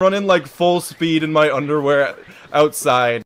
Running like full speed in my underwear outside.